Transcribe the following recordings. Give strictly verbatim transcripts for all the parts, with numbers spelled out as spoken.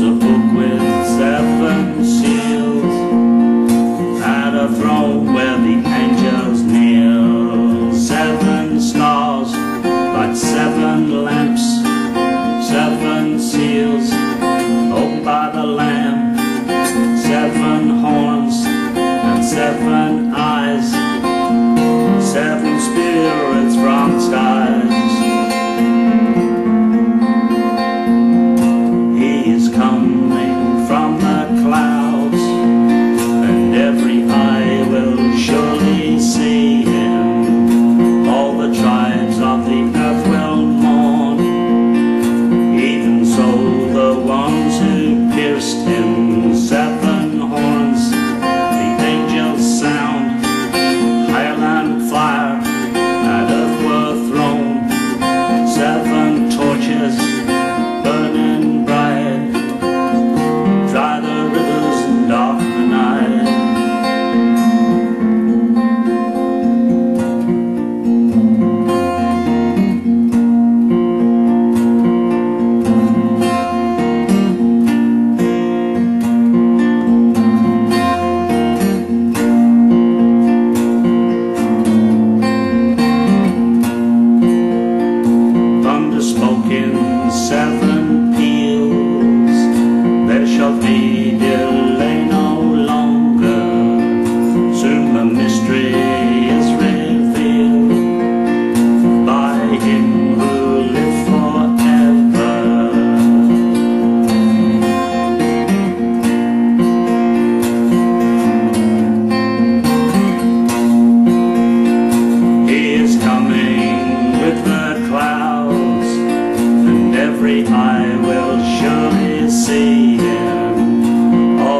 It's a book with seven seals and a throne where the angels kneel. Seven stars, but seven lamps, seven seals opened by the Lamb, seven horns and seven eyes, seven spirits from skies. I will surely see him, all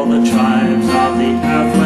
the tribes of the earth.